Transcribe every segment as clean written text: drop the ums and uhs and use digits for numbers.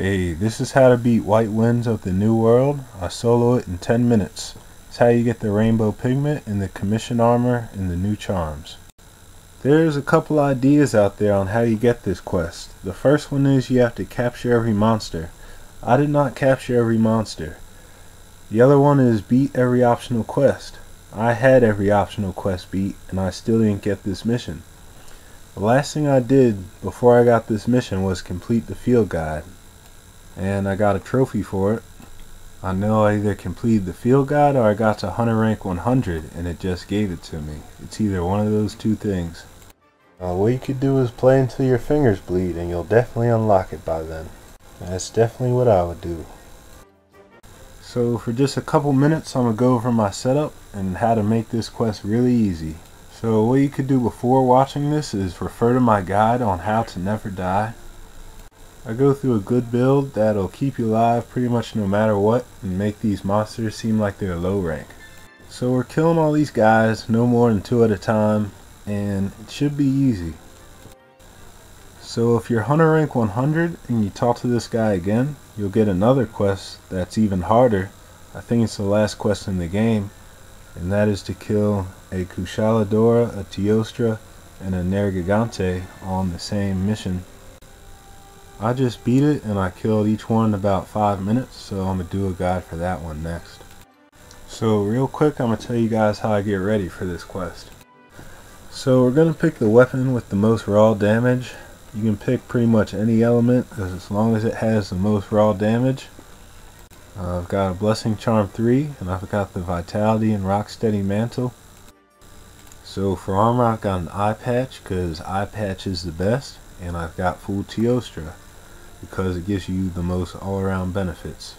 Hey, this is how to beat White Winds of the New World. I solo it in 10 minutes. It's how you get the rainbow pigment and the commission armor and the new charms. There's a couple ideas out there on how you get this quest. The first one is you have to capture every monster. I did not capture every monster. The other one is beat every optional quest. I had every optional quest beat and I still didn't get this mission. The last thing I did before I got this mission was complete the field guide. And I got a trophy for it. I know I either completed the field guide or I got to Hunter Rank 100 and it just gave it to me. It's either one of those two things. What you could do is play until your fingers bleed and you'll definitely unlock it by then. That's definitely what I would do. So for just a couple minutes I'm going to go over my setup and how to make this quest really easy. So what you could do before watching this is refer to my guide on how to never die. I go through a good build that'll keep you alive pretty much no matter what and make these monsters seem like they're low rank. So we're killing all these guys, no more than two at a time, and it should be easy. So if you're Hunter Rank 100 and you talk to this guy again, you'll get another quest that's even harder. I think it's the last quest in the game, and that is to kill a Kushaladora, a Teostra, and a Nergigante on the same mission. I just beat it and I killed each one in about 5 minutes, so I'm going to do a guide for that one next. So real quick, I'm going to tell you guys how I get ready for this quest. So we're going to pick the weapon with the most raw damage. You can pick pretty much any element as long as it has the most raw damage. I've got a Blessing Charm 3 and I've got the Vitality and Rocksteady Mantle. So for armor I've got an Eye Patch because Eye Patch is the best, and I've got full Teostra because it gives you the most all-around benefits.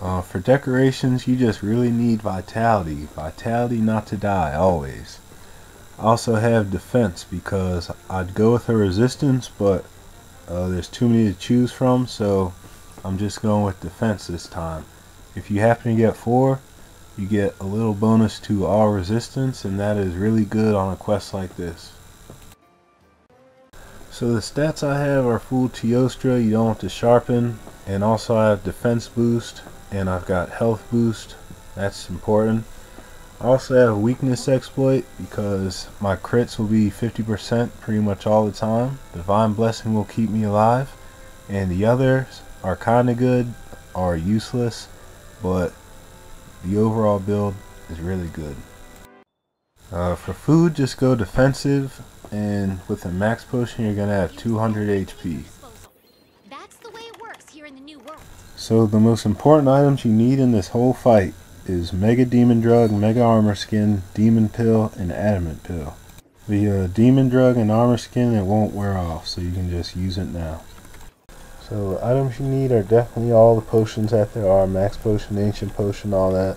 For decorations, you just really need vitality. Vitality not to die, always. I also have defense because I'd go with a resistance, but there's too many to choose from, so I'm just going with defense this time. If you happen to get 4, you get a little bonus to all resistance, and that is really good on a quest like this. So the stats I have are full Teostra, you don't have to sharpen, and also I have defense boost, and I've got health boost, that's important. I also have weakness exploit because my crits will be 50% pretty much all the time. Divine Blessing will keep me alive, and the others are kinda good, are useless, but the overall build is really good. For food, just go defensive, and with a max potion you're going to have 200 HP. That's the way it works here in the New World. So the most important items you need in this whole fight is Mega Demon Drug, Mega Armor Skin, Demon Pill, and Adamant Pill. The Demon Drug and Armor Skin, it won't wear off, so you can just use it now. So the items you need are definitely all the potions that there are, Max Potion, Ancient Potion, all that.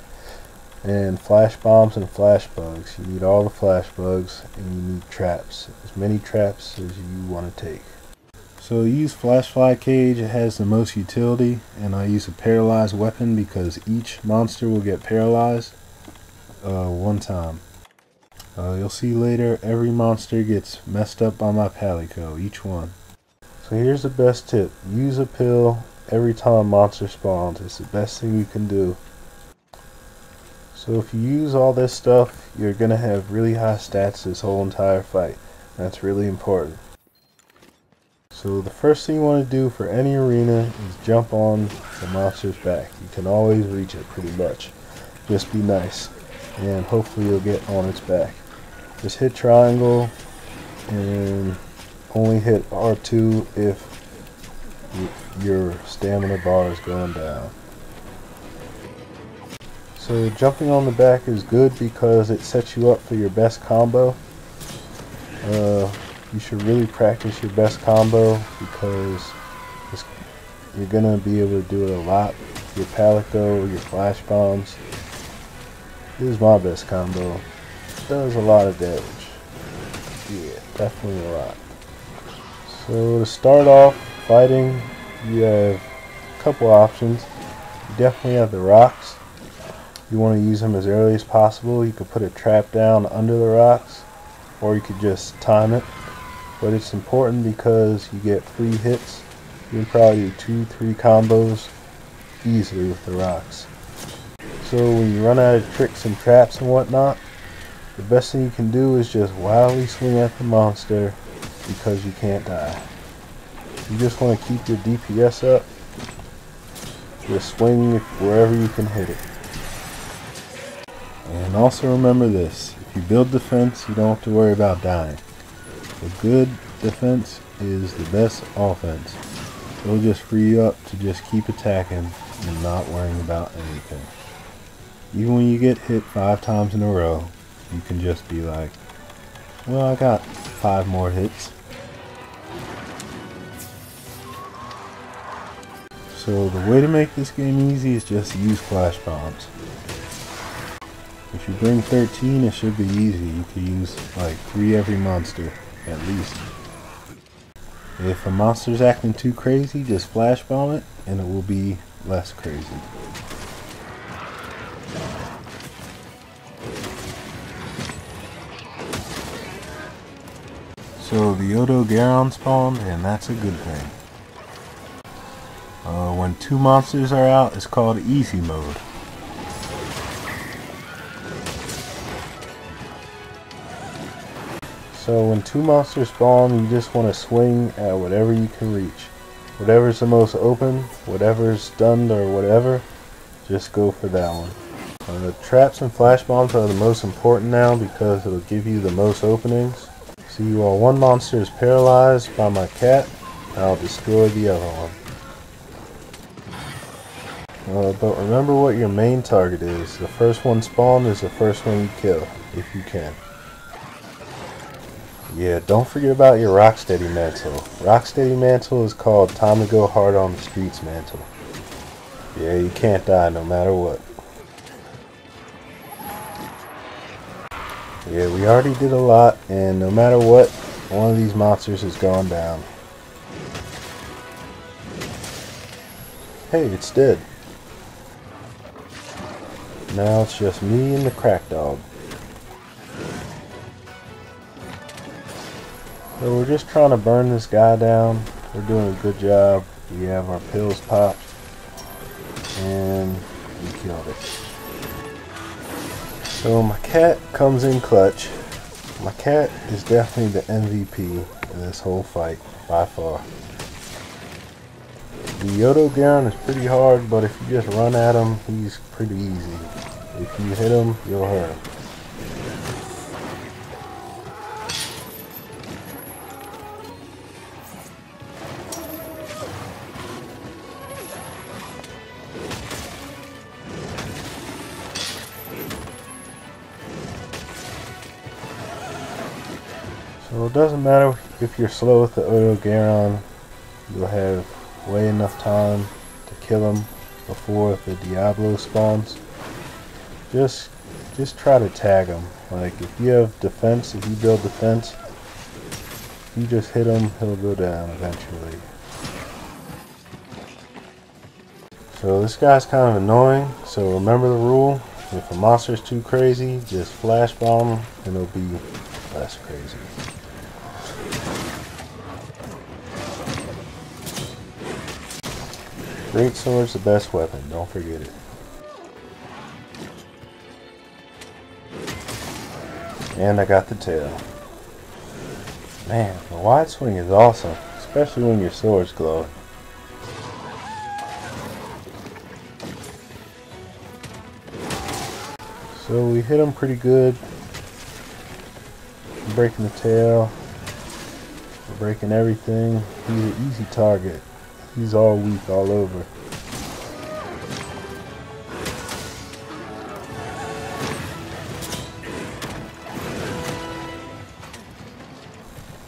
And flash bombs and flash bugs. You need all the flash bugs and you need traps. As many traps as you want to take. So use Flash Fly Cage, it has the most utility, and I use a paralyzed weapon because each monster will get paralyzed one time. You'll see later every monster gets messed up by my Palico, each one. So here's the best tip. Use a pill every time a monster spawns. It's the best thing you can do. So if you use all this stuff, you're going to have really high stats this whole entire fight. That's really important. So the first thing you want to do for any arena is jump on the monster's back. You can always reach it pretty much. Just be nice. And hopefully you'll get on its back. Just hit triangle and only hit R2 if your stamina bar is going down. So jumping on the back is good because it sets you up for your best combo. You should really practice your best combo because you're going to be able to do it a lot. Your Palico, your flash bombs. This is my best combo. It does a lot of damage. Yeah, definitely a lot. So to start off fighting, you have a couple options. You definitely have the rocks. You want to use them as early as possible. You could put a trap down under the rocks, or you could just time it. But it's important because you get free hits You can probably do 2-3 combos easily with the rocks. So when you run out of tricks and traps and whatnot, the best thing you can do is just wildly swing at the monster, because you can't die. You just want to keep your DPS up. Just swing wherever you can hit it. And also remember this, if you build defense, you don't have to worry about dying. A good defense is the best offense. It'll just free you up to just keep attacking and not worrying about anything. Even when you get hit 5 times in a row, you can just be like, well, I got 5 more hits. So the way to make this game easy is just use flash bombs. If you bring 13, it should be easy. You can use like 3 every monster, at least. If a monster's acting too crazy, just flash bomb it, and it will be less crazy. So the Odogaron spawned, and that's a good thing. When 2 monsters are out, it's called easy mode. So when 2 monsters spawn, you just want to swing at whatever you can reach. Whatever's the most open, whatever's stunned or whatever, just go for that one. Traps and flash bombs are the most important now because it'll give you the most openings. See, while one monster is paralyzed by my cat, I'll destroy the other one. But remember what your main target is. The first one spawned is the first one you kill, if you can. Yeah, don't forget about your Rocksteady Mantle. Rocksteady Mantle is called Time to Go Hard on the Streets Mantle. Yeah, you can't die no matter what. Yeah, we already did a lot, and no matter what, one of these monsters has gone down. Hey, it's dead. Now it's just me and the crack dog. So we're just trying to burn this guy down. We're doing a good job. We have our pills popped. And we killed it. So my cat comes in clutch. My cat is definitely the MVP in this whole fight, by far. The Odogaron is pretty hard, but if you just run at him, he's pretty easy. If you hit him, you'll hurt him. So it doesn't matter if you're slow with the Odogaron, you'll have way enough time to kill him before the Diablo spawns. Just try to tag him. Like, if you have defense, if you build defense, you just hit him, he'll go down eventually. So this guy's kind of annoying, so remember the rule. If a monster's too crazy, just flash bomb him and it'll be less crazy. Great sword's the best weapon, don't forget it. And I got the tail. Man, the wide swing is awesome, especially when your sword's glowing. So we hit him pretty good. I'm breaking the tail. We're breaking everything. He's an easy target. He's all weak all over.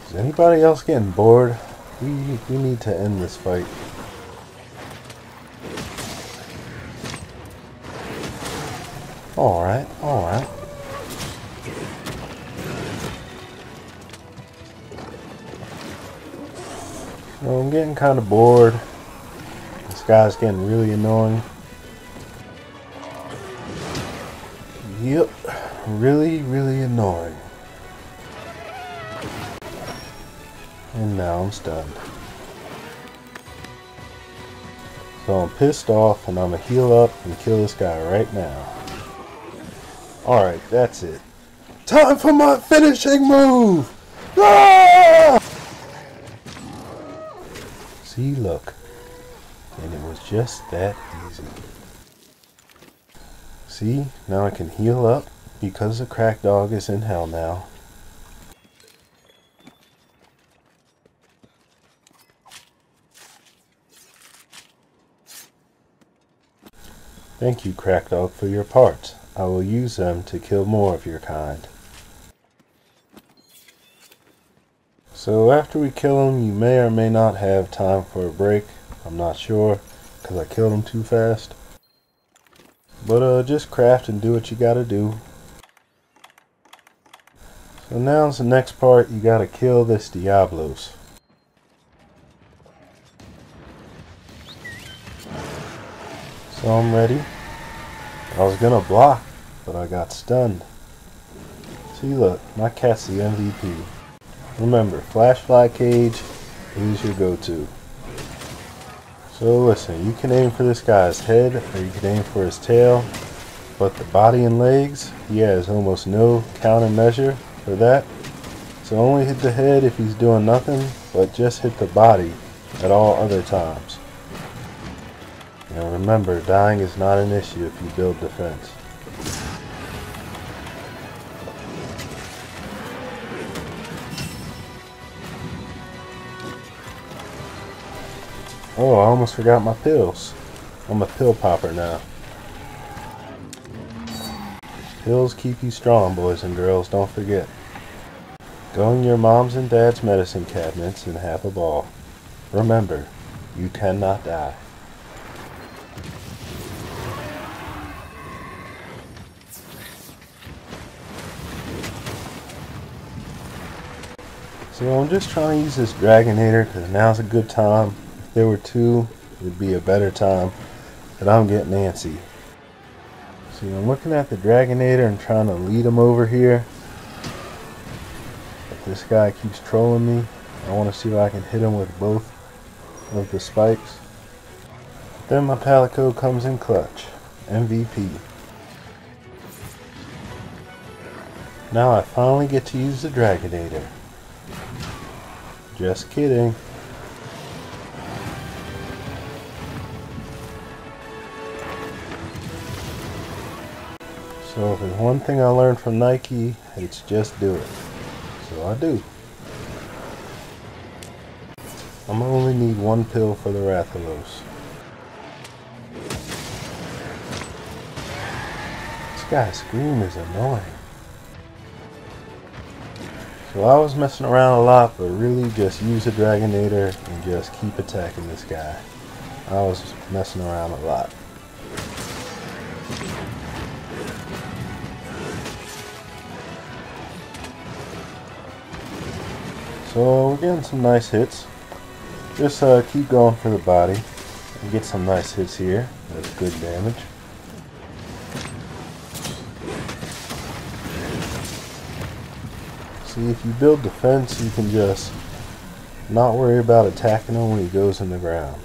Is anybody else getting bored? We need to end this fight. Alright, alright. So I'm getting kind of bored. This guy's getting really annoying. Yep, really, really annoying. And now I'm stunned. So I'm pissed off and I'm gonna heal up and kill this guy right now. Alright, that's it. Time for my finishing move! Ah! See, look. And it was just that easy. See, now I can heal up because the crack dog is in hell now. Thank you, Crack Dog, for your parts. I will use them to kill more of your kind. So after we kill him, you may or may not have time for a break. I'm not sure, because I killed him too fast. But just craft and do what you gotta do. So now's the next part. You gotta kill this Diablos. So I'm ready. I was gonna block, but I got stunned. See, look, my cat's the MVP. Remember, flashlight cage, he's your go-to. So listen, you can aim for this guy's head, or you can aim for his tail, but the body and legs, he has almost no countermeasure for that. So only hit the head if he's doing nothing, but just hit the body at all other times. And remember, dying is not an issue if you build defense. Oh, I almost forgot my pills. I'm a pill popper now. Pills keep you strong, boys and girls, don't forget. Go in your mom's and dad's medicine cabinets and have a ball. Remember, you cannot die. So I'm just trying to use this Dragonator because now's a good time. If there were two, it would be a better time. But I'm getting antsy. See, I'm looking at the Dragonator and trying to lead him over here. But this guy keeps trolling me. I want to see if I can hit him with both of the spikes. Then my Palico comes in clutch. MVP. Now I finally get to use the Dragonator. Just kidding. So if there's one thing I learned from Nike, it's just do it. So I do. I'm only need one pill for the Rathalos. This guy's scream is annoying. So I was messing around a lot, but really just use a Dragonator and just keep attacking this guy. I was messing around a lot. So we're getting some nice hits. Just keep going for the body and get some nice hits here. That's good damage. If you build defense, you can just not worry about attacking him when he goes in the ground.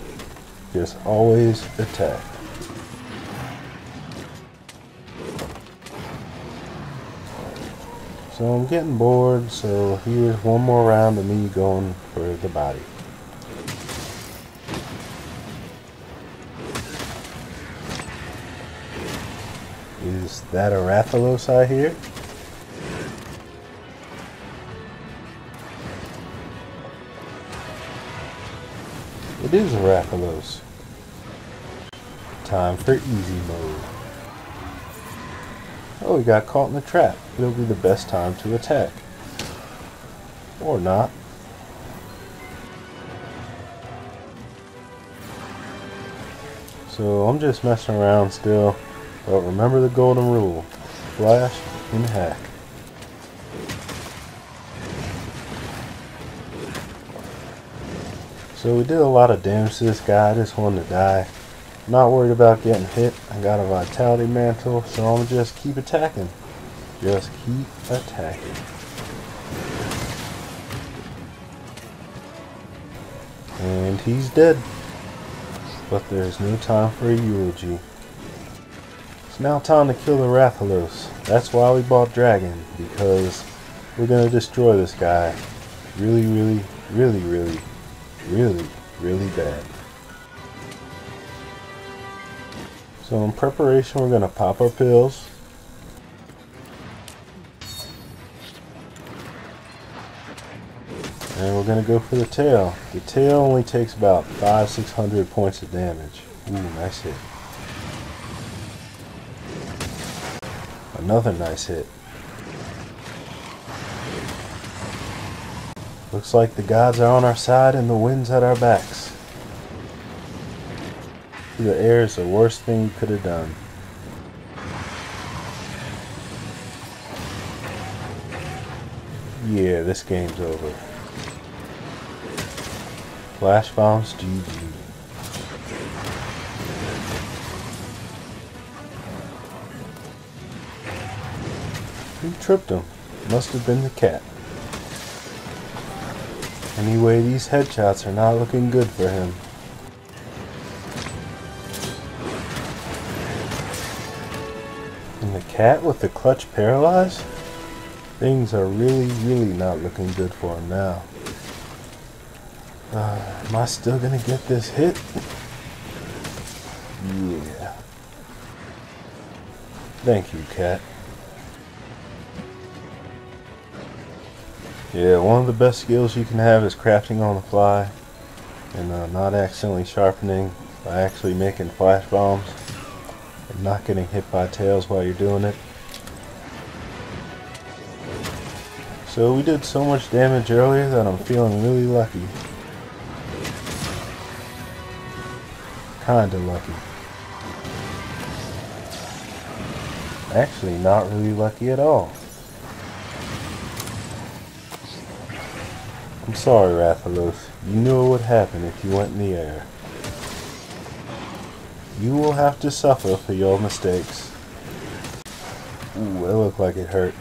Just always attack. So I'm getting bored, so here's one more round of me going for the body. Is that a Rathalos I hear? It is a Rathalos. Time for easy mode. Oh, he got caught in the trap. It'll be the best time to attack. Or not. So I'm just messing around still. But remember the golden rule. Flash and hack. So we did a lot of damage to this guy. I just wanted to die. Not worried about getting hit. I got a vitality mantle, so I'm just keep attacking. Just keep attacking. And he's dead. but there is no time for a eulogy. It's now time to kill the Rathalos. That's why we bought Dragon, because we're gonna destroy this guy really bad. So in preparation, we're gonna pop our pills. And we're gonna go for the tail. The tail only takes about 500–600 points of damage. Ooh, nice hit. Another nice hit. Looks like the gods are on our side and the wind's at our backs. Through the air is the worst thing you could have done. Yeah, this game's over. Flash bombs, GG. Who tripped him? Must have been the cat. Anyway, these headshots are not looking good for him. And the cat with the clutch paralyzed? Things are really not looking good for him now. Am I still gonna get this hit? Yeah. Thank you, cat. Yeah, one of the best skills you can have is crafting on the fly and not accidentally sharpening by actually making flash bombs and not getting hit by tails while you're doing it. So we did so much damage earlier that I'm feeling really lucky. Kinda lucky. Actually, not really lucky at all. I'm sorry, Rathalos. You knew what would happen if you went in the air. You will have to suffer for your mistakes. Ooh, it looked like it hurt.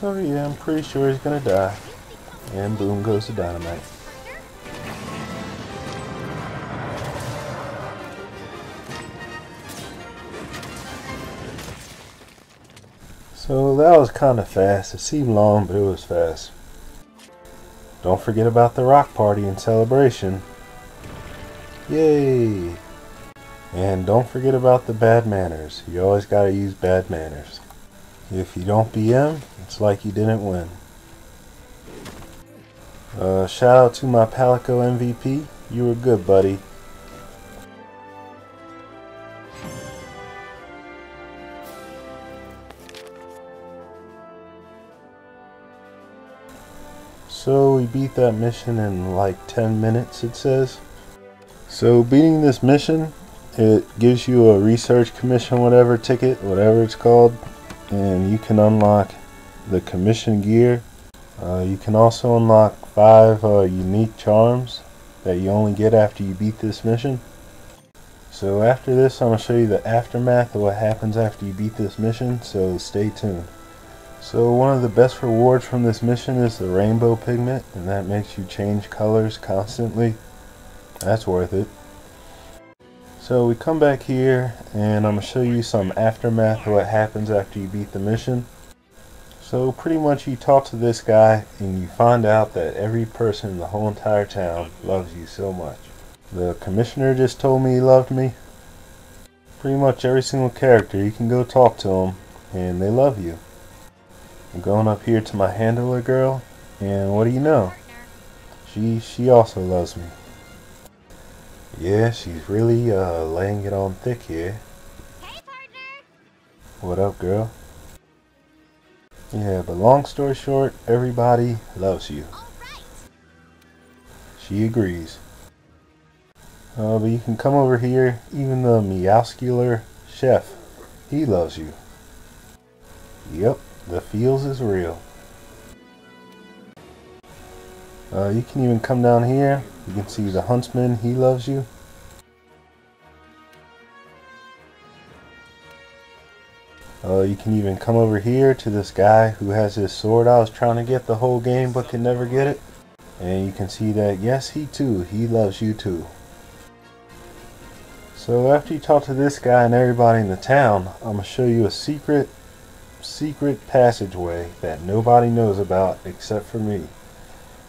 So yeah, I'm pretty sure he's gonna die. And boom goes the dynamite. So that was kind of fast. It seemed long, but it was fast. Don't forget about the rock party and celebration. Yay! And don't forget about the bad manners. You always gotta use bad manners. If you don't BM, it's like you didn't win. Shout out to my Palico MVP. You were good, buddy. So we beat that mission in like 10 minutes, it says. So beating this mission, it gives you a research commission whatever ticket, whatever it's called, and you can unlock the commission gear. You can also unlock 5 unique charms that you only get after you beat this mission. So after this, I'm going to show you the aftermath of what happens after you beat this mission, so stay tuned. So one of the best rewards from this mission is the rainbow pigment, and that makes you change colors constantly. That's worth it. So we come back here and I'm going to show you some aftermath of what happens after you beat the mission. So pretty much you talk to this guy and you find out that every person in the whole entire town loves you so much. The commissioner just told me he loved me. Pretty much every single character, you can go talk to them and they love you. I'm going up here to my handler girl, and what do you know? She also loves me. Yeah, she's really laying it on thick here. Hey, partner! What up, girl? Yeah, but long story short, everybody loves you. All right. She agrees. But you can come over here, even the meowscular chef, he loves you. Yep. The feels is real. You can even come down here. You can see the huntsman, he loves you. You can even come over here to this guy who has his sword I was trying to get the whole game but could never get it. And you can see that yes, he loves you too. So after you talk to this guy and everybody in the town, I'm gonna show you a secret passageway that nobody knows about except for me. You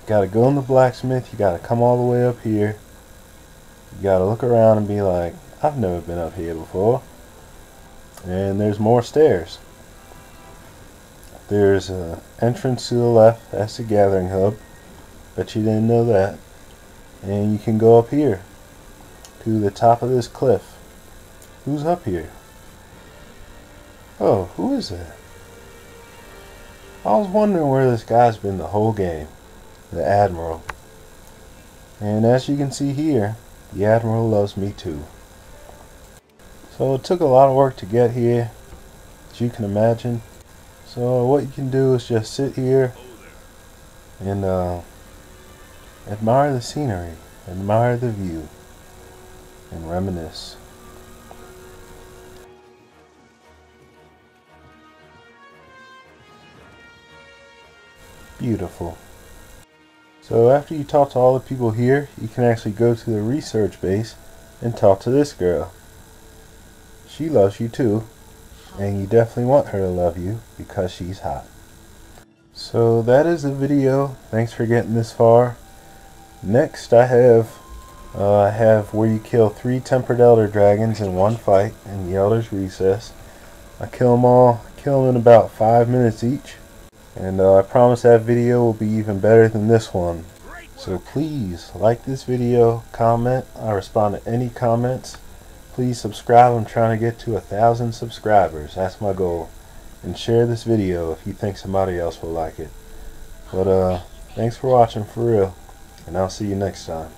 gotta go in the blacksmith, you gotta come all the way up here, you gotta look around and be like, I've never been up here before. And there's more stairs. There's an entrance to the left, that's the gathering hub, but you didn't know that. And you can go up here to the top of this cliff. Who's up here? Oh, who is that? I was wondering where this guy's been the whole game, the Admiral. And as you can see here, the Admiral loves me too. So it took a lot of work to get here, as you can imagine. So what you can do is just sit here and admire the scenery, admire the view, and reminisce. Beautiful. So after you talk to all the people here, you can actually go to the research base and talk to this girl. She loves you too, and you definitely want her to love you because she's hot. So that is the video. Thanks for getting this far. Next I have where you kill 3 tempered elder dragons in one fight in the Elder's Recess. I kill them all, kill them in about 5 minutes each. And I promise that video will be even better than this one. So please like this video, comment. I respond to any comments. Please subscribe. I'm trying to get to 1,000 subscribers. That's my goal. And share this video if you think somebody else will like it. But thanks for watching for real. And I'll see you next time.